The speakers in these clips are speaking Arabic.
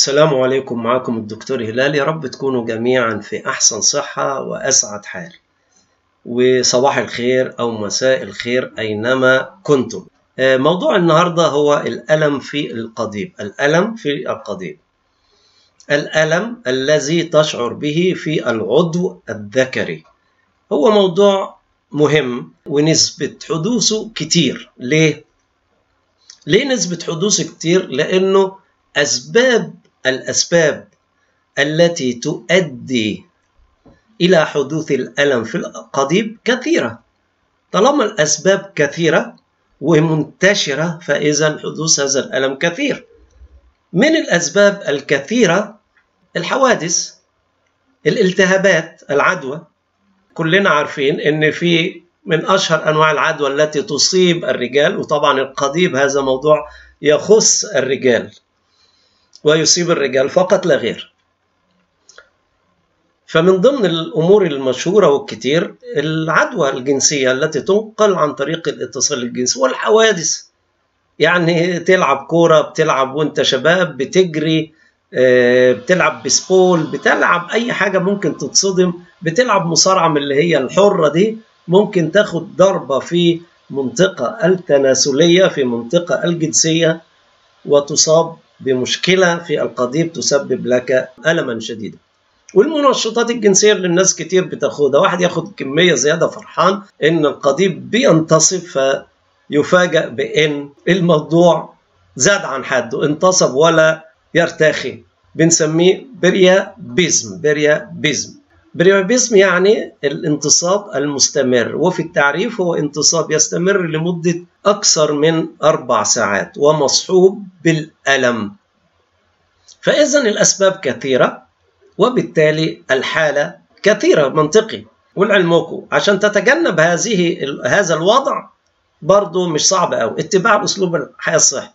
السلام عليكم، معكم الدكتور هلال. يا رب تكونوا جميعا في أحسن صحة وأسعد حال، وصباح الخير أو مساء الخير أينما كنتم. موضوع النهاردة هو الألم في القضيب. الألم في القضيب، الألم الذي تشعر به في العضو الذكري، هو موضوع مهم ونسبة حدوثه كتير. ليه نسبة حدوثه كتير؟ لأنه الأسباب التي تؤدي إلى حدوث الألم في القضيب كثيرة. طالما الأسباب كثيرة ومنتشرة، فإذا حدوث هذا الألم كثير. من الأسباب الكثيرة الحوادث، الالتهابات، العدوى. كلنا عارفين إن في من أشهر أنواع العدوى التي تصيب الرجال، وطبعا القضيب هذا موضوع يخص الرجال ويصيب الرجال فقط لا غير. فمن ضمن الأمور المشهورة والكتير العدوى الجنسية التي تنقل عن طريق الاتصال الجنسي، والحوادث. يعني تلعب كورة، بتلعب وانت شباب، بتجري، بتلعب بيسبول، بتلعب أي حاجة ممكن تتصدم، بتلعب مصارعة من اللي هي الحرة دي، ممكن تاخد ضربة في منطقة التناسلية، في منطقة الجنسية، وتصاب بمشكلة في القضيب تسبب لك ألما شديدا. والمنشطات الجنسية اللي الناس كتير بتاخدها، واحد ياخد كمية زيادة فرحان إن القضيب بينتصف، فيفاجأ بإن الموضوع زاد عن حده، انتصب ولا يرتخي. بنسميه برايابيزم. برايابيزم يعني الانتصاب المستمر، وفي التعريف هو انتصاب يستمر لمدة أكثر من 4 ساعات ومصحوب بالألم. فإذا الأسباب كثيرة وبالتالي الحالة كثيرة، منطقي. ولعلمكم عشان تتجنب هذا الوضع برضه مش صعب أوي، اتباع أسلوب الحياة الصحي.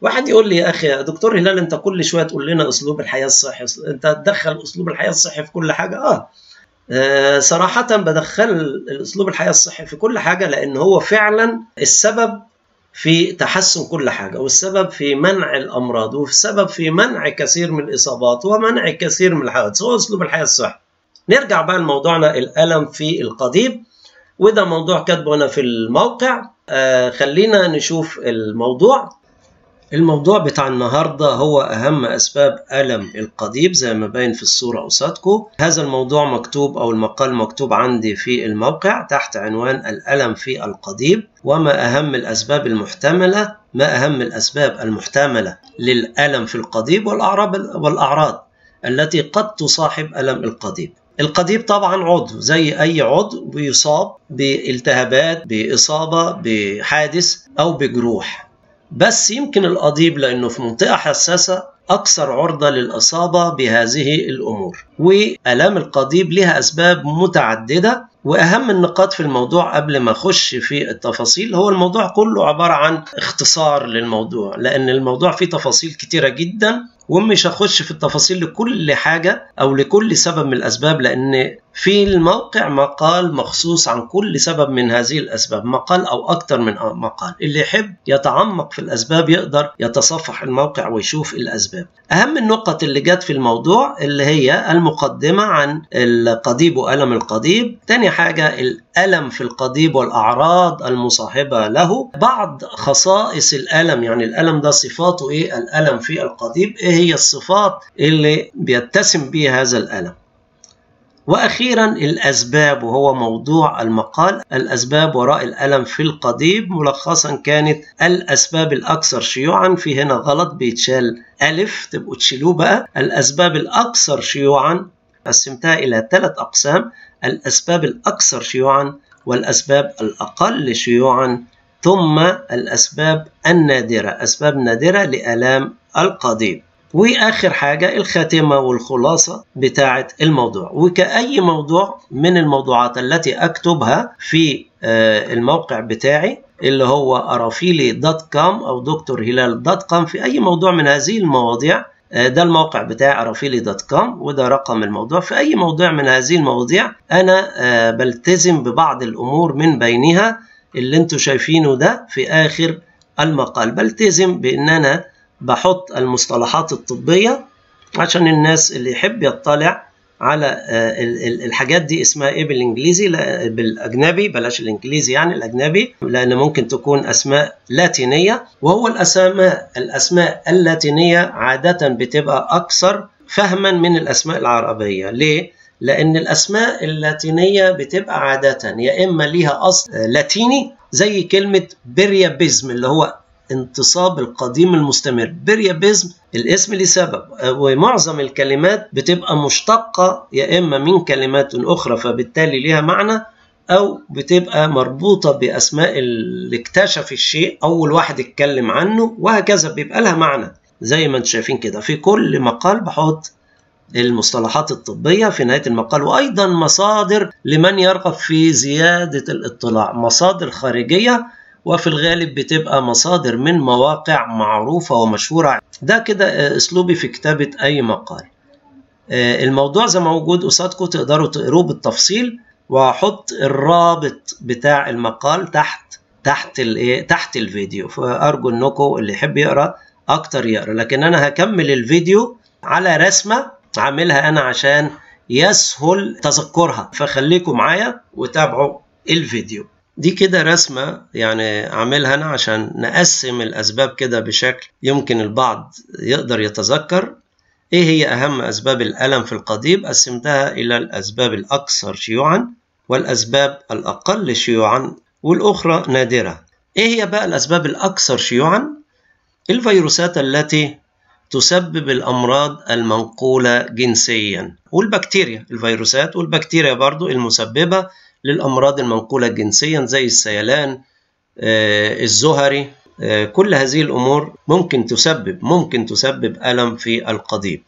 واحد يقول لي: يا أخي يا دكتور هلال، أنت كل شوية تقول لنا أسلوب الحياة الصحي، أنت تدخل أسلوب الحياة الصحي في كل حاجة. صراحة بدخل الأسلوب الحياة الصحي في كل حاجة، لأن هو فعلا السبب في تحسن كل حاجة، والسبب في منع الأمراض، والسبب في منع كثير من الإصابات، ومنع كثير من الحوادث، هو أسلوب الحياة الصحي. نرجع بقى لموضوعنا، الألم في القضيب، وده موضوع كاتبه هنا في الموقع. خلينا نشوف الموضوع بتاع النهاردة، هو أهم أسباب ألم القضيب زي ما باين في الصورة قصادكم. هذا الموضوع مكتوب أو المقال مكتوب عندي في الموقع تحت عنوان الألم في القضيب، وما أهم الأسباب المحتملة، للألم في القضيب، والأعراض التي قد تصاحب ألم القضيب. القضيب طبعا عضو زي أي عضو بيصاب بالتهابات، بإصابة، بحادث أو بجروح. بس يمكن القضيب لأنه في منطقة حساسة أكثر عرضة للإصابة بهذه الأمور. وآلام القضيب لها أسباب متعددة، وأهم النقاط في الموضوع قبل ما أخش في التفاصيل، هو الموضوع كله عبارة عن اختصار للموضوع، لأن الموضوع فيه تفاصيل كتيرة جدا، ومش هخش في التفاصيل لكل حاجة أو لكل سبب من الأسباب، لأن في الموقع مقال مخصوص عن كل سبب من هذه الأسباب، مقال أو أكتر من مقال. اللي يحب يتعمق في الأسباب يقدر يتصفح الموقع ويشوف الأسباب. أهم النقط اللي جت في الموضوع اللي هي المقدمة عن القضيب وألم القضيب، تاني حاجة الألم في القضيب والأعراض المصاحبة له، بعض خصائص الألم، يعني الألم ده صفاته إيه، الألم في القضيب إيه هي الصفات اللي بيتسم بيها هذا الألم، وأخيرا الأسباب، وهو موضوع المقال، الأسباب وراء الألم في القضيب. ملخصا كانت الأسباب الأكثر شيوعا، في هنا غلط بيتشال ألف، تبقوا تشيلوه بقى. الأسباب الأكثر شيوعا قسمتها إلى 3 أقسام: الأسباب الأكثر شيوعا، والأسباب الأقل شيوعا، ثم الأسباب النادرة، أسباب نادرة لآلام القضيب. وآخر حاجة الخاتمة والخلاصة بتاعة الموضوع. وكأي موضوع من الموضوعات التي أكتبها في الموقع بتاعي اللي هو arafili.com أو drhilal.com، في أي موضوع من هذه المواضيع، ده الموقع بتاعي arafili.com وده رقم الموضوع، في أي موضوع من هذه المواضيع أنا بلتزم ببعض الأمور، من بينها اللي انتوا شايفينه ده في آخر المقال، بلتزم بإن أنا بحط المصطلحات الطبية عشان الناس اللي يحب يطلع على الحاجات دي اسمها ايه بالانجليزي، بالاجنبي، بلاش الانجليزي يعني الاجنبي، لان ممكن تكون اسماء لاتينيه، وهو الاسماء اللاتينيه عاده بتبقى اكثر فهما من الاسماء العربيه. ليه؟ لان الاسماء اللاتينيه بتبقى عاده يا اما ليها اصل لاتيني زي كلمه برايابيزم اللي هو انتصاب القديم المستمر، برايابيزم الاسم ليه سبب، ومعظم الكلمات بتبقى مشتقة يا إما من كلمات أخرى فبالتالي ليها معنى، أو بتبقى مربوطة بأسماء اللي اكتشف الشيء، أول واحد اتكلم عنه، وهكذا بيبقى لها معنى. زي ما انتم شايفين كده في كل مقال بحط المصطلحات الطبية في نهاية المقال، وأيضا مصادر لمن يرغب في زيادة الاطلاع، مصادر خارجية، وفي الغالب بتبقى مصادر من مواقع معروفة ومشهورة. ده كده أسلوبي في كتابة أي مقال. الموضوع زي ما موجود قصادكم تقدروا تقروه بالتفصيل، وهحط الرابط بتاع المقال تحت الفيديو، فأرجو إنكم اللي يحب يقرأ أكتر يقرأ. لكن أنا هكمل الفيديو على رسمة عاملها أنا عشان يسهل تذكرها، فخليكم معايا وتابعوا الفيديو. دي كده رسمة يعني عاملها أنا عشان نقسم الأسباب كده بشكل يمكن البعض يقدر يتذكر. إيه هي أهم أسباب الألم في القضيب؟ قسمتها إلى الأسباب الأكثر شيوعًا والأسباب الأقل شيوعًا والأخرى نادرة. إيه هي بقى الأسباب الأكثر شيوعًا؟ الفيروسات التي تسبب الأمراض المنقولة جنسيًا، والبكتيريا، الفيروسات والبكتيريا برضو المسببة للأمراض المنقولة جنسيا زي السيلان، الزهري، كل هذه الأمور ممكن تسبب ألم في القضيب.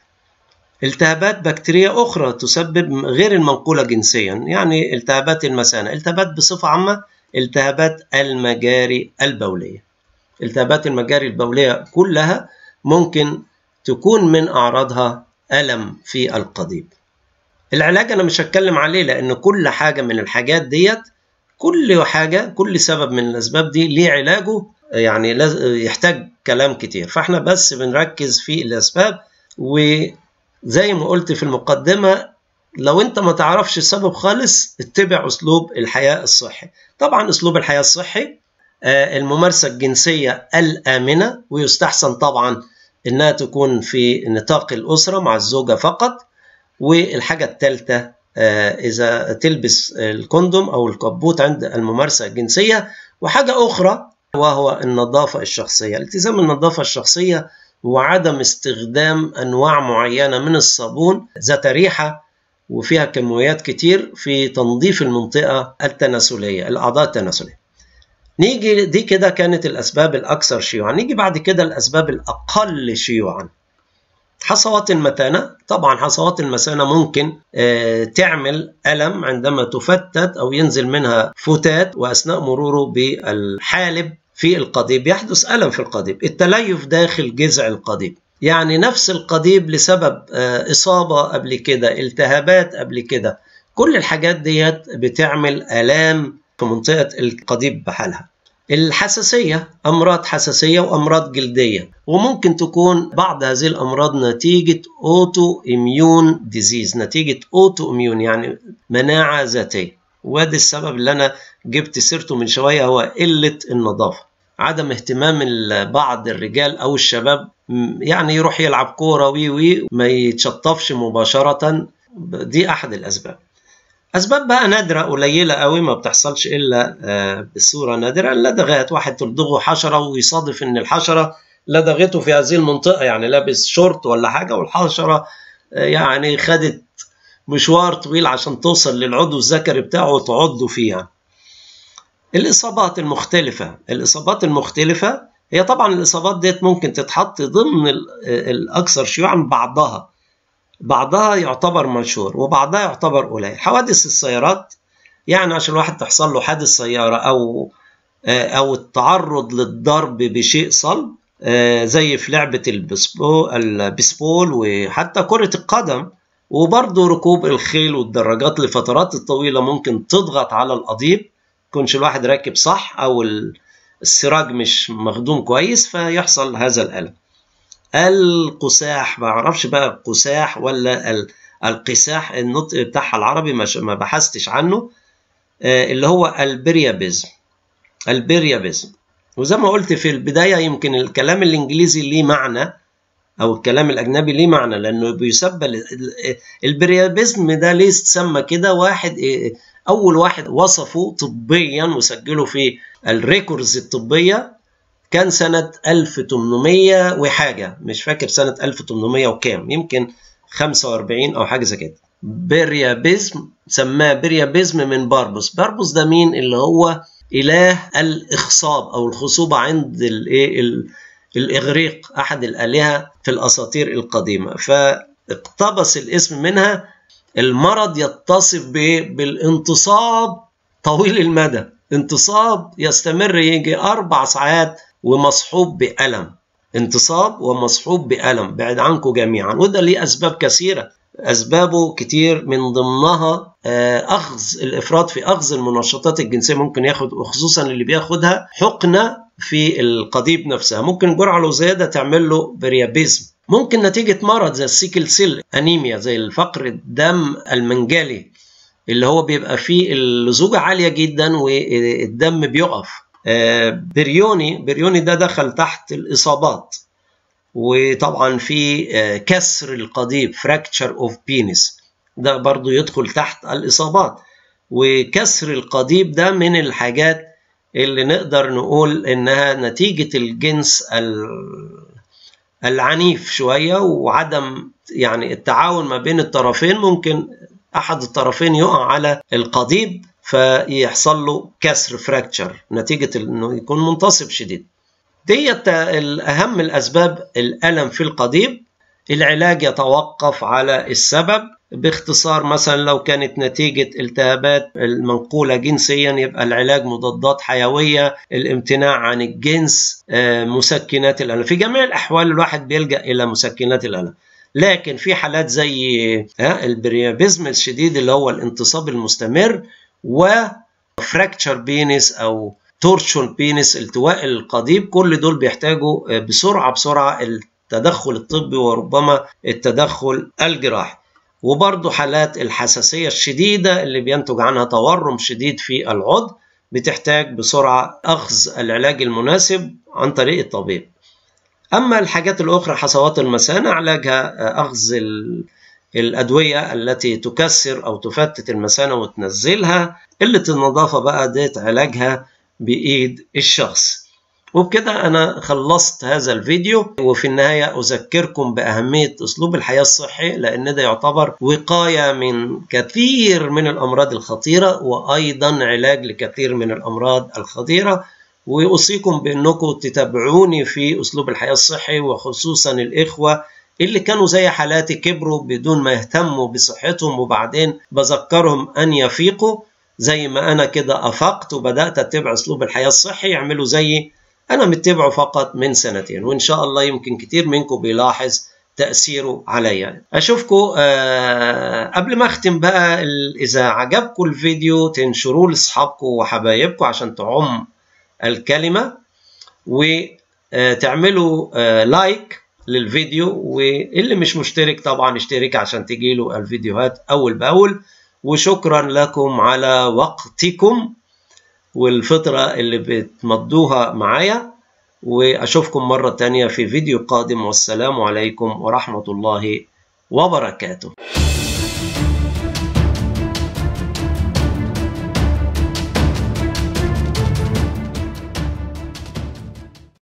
التهابات بكتيرية أخرى تسبب غير المنقولة جنسيا، يعني التهابات المثانة، التهابات بصفة عامة، التهابات المجاري البولية. التهابات المجاري البولية كلها ممكن تكون من أعراضها ألم في القضيب. العلاج أنا مش هتكلم عليه، لأن كل حاجة من الحاجات ديت، كل سبب من الأسباب دي ليه علاجه، يعني يحتاج كلام كتير، فإحنا بس بنركز في الأسباب. وزي ما قلت في المقدمة، لو أنت ما تعرفش السبب خالص اتبع أسلوب الحياة الصحي. طبعا أسلوب الحياة الصحي الممارسة الجنسية الآمنة، ويستحسن طبعا إنها تكون في نطاق الأسرة مع الزوجة فقط. والحاجة الثالثة، إذا تلبس الكوندوم أو الكبوت عند الممارسة الجنسية. وحاجة أخرى وهو النظافة الشخصية، التزام النظافة الشخصية وعدم استخدام أنواع معينة من الصابون ذات ريحة وفيها كميات كتير في تنظيف المنطقة التناسلية، الأعضاء التناسلية. نيجي، دي كده كانت الأسباب الأكثر شيوعا. نيجي بعد كده الأسباب الأقل شيوعا. حصوات المثانة، طبعا حصوات المثانة ممكن تعمل ألم عندما تفتت أو ينزل منها فتات، وأثناء مروره بالحالب في القضيب يحدث ألم في القضيب. التليف داخل جذع القضيب، يعني نفس القضيب لسبب إصابة قبل كده، التهابات قبل كده، كل الحاجات ديت بتعمل آلام في منطقة القضيب بحالها. الحساسية، أمراض حساسية وأمراض جلدية، وممكن تكون بعض هذه الأمراض نتيجة اوتو إيميون ديزيز، نتيجة اوتو إيميون يعني مناعة ذاتية، وده السبب اللي أنا جبت سيرته من شوية، هو قلة النظافة، عدم اهتمام بعض الرجال أو الشباب، يعني يروح يلعب كورة ما يتشطفش مباشرة، دي أحد الأسباب. أسباب بقى نادرة قليلة قوي، ما بتحصلش إلا بصورة نادرة. اللدغات، واحد تلدغه حشرة ويصادف إن الحشرة لدغته في هذه المنطقة، يعني لابس شورت ولا حاجة والحشرة يعني خدت مشوار طويل عشان توصل للعضو الذكري بتاعه وتعضه فيها. الإصابات المختلفة، هي طبعا الإصابات ديت ممكن تتحط ضمن الأكثر شيوعا، بعضها يعتبر منشور وبعضها يعتبر قليل. حوادث السيارات، يعني عشان الواحد تحصل له حادث سيارة أو التعرض للضرب بشيء صلب، زي في لعبة البيسبول وحتى كرة القدم، وبرضه ركوب الخيل والدراجات لفترات طويلة ممكن تضغط على القضيب، يكونش الواحد راكب صح أو السراج مش مخدوم كويس فيحصل هذا الألم. القساح. ما اعرفش بقى قساح ولا القساح، النطق بتاعها العربي ما بحثتش عنه، اللي هو البريابيزم. وزي ما قلت في البداية، يمكن الكلام الإنجليزي ليه معنى أو الكلام الأجنبي ليه معنى، لأنه بيسمى البريابيزم ده ليه تسمى كده؟ واحد أول واحد وصفه طبيا وسجله في الريكوردز الطبية كان سنة 1800 وحاجة، مش فاكر سنة 1800 وكام، يمكن 45 أو حاجة زي كده. بريابيزم سماه بريابيزم من باربوس. باربوس ده مين؟ اللي هو إله الإخصاب أو الخصوبة عند الإغريق، أحد الآلهة في الأساطير القديمة، فاقتبس الاسم منها. المرض يتصف بالانتصاب طويل المدى، انتصاب يستمر يجي 4 ساعات ومصحوب بألم، بعد عنكم جميعا. وده ليه أسباب كثيرة، أسبابه كتير، من ضمنها أخذ الإفراط في أخذ المنشطات الجنسية، ممكن ياخد، وخصوصا اللي بياخدها حقنة في القضيب نفسها، ممكن جرعة لو زيادة تعمل له بريابيزم. ممكن نتيجة مرض زي السيكل سيل أنيميا، زي الفقر الدم المنجلي، اللي هو بيبقى فيه اللزوجة عالية جدا والدم بيقف. بريوني ده دخل تحت الإصابات، وطبعا في كسر القضيب فراكتشر اوف بينس، ده برضو يدخل تحت الإصابات. وكسر القضيب ده من الحاجات اللي نقدر نقول إنها نتيجة الجنس العنيف شوية، وعدم يعني التعاون ما بين الطرفين، ممكن أحد الطرفين يقع على القضيب فيحصل له كسر فراكتشر نتيجة إنه يكون منتصب شديد. ديت أهم الأسباب، الألم في القضيب. العلاج يتوقف على السبب، باختصار مثلا لو كانت نتيجة التهابات المنقولة جنسيا يبقى العلاج مضادات حيوية، الامتناع عن الجنس، مسكنات الألم. في جميع الأحوال الواحد بيلجأ إلى مسكنات الألم، لكن في حالات زي البريابيزم الشديد اللي هو الانتصاب المستمر، وفراكتشر بينس أو تورشن بينس، التواء القضيب، كل دول بيحتاجوا بسرعة التدخل الطبي وربما التدخل الجراحي. وبرضه حالات الحساسية الشديدة اللي بينتج عنها تورم شديد في العضو، بتحتاج بسرعة أخذ العلاج المناسب عن طريق الطبيب. أما الحاجات الأخرى، حصوات المثانة، علاجها أخذ الأدوية التي تكسر أو تفتت المثانة وتنزلها. قلة النظافة بقى ديت علاجها بإيد الشخص. وبكده أنا خلصت هذا الفيديو، وفي النهاية أذكركم بأهمية أسلوب الحياة الصحي، لأن ده يعتبر وقاية من كثير من الأمراض الخطيرة، وأيضا علاج لكثير من الأمراض الخطيرة. وأوصيكم بأنكم تتابعوني في أسلوب الحياة الصحي، وخصوصا الإخوة اللي كانوا زي حالاتي كبروا بدون ما يهتموا بصحتهم، وبعدين بذكرهم أن يفيقوا زي ما أنا كده أفقت وبدأت أتبع أسلوب الحياة الصحي، يعملوا زي أنا متبعه فقط من 2 سنين، وإن شاء الله يمكن كتير منكم بيلاحظ تأثيره عليا. أشوفكم قبل ما أختم بقى، إذا عجبكم الفيديو تنشروه لأصحابكم وحبايبكم عشان تعم الكلمة، وتعملوا لايك للفيديو، واللي مش مشترك طبعا اشترك عشان تجيله الفيديوهات أول بأول. وشكرا لكم على وقتكم والفترة اللي بتمضوها معايا، وأشوفكم مرة تانية في فيديو قادم، والسلام عليكم ورحمة الله وبركاته.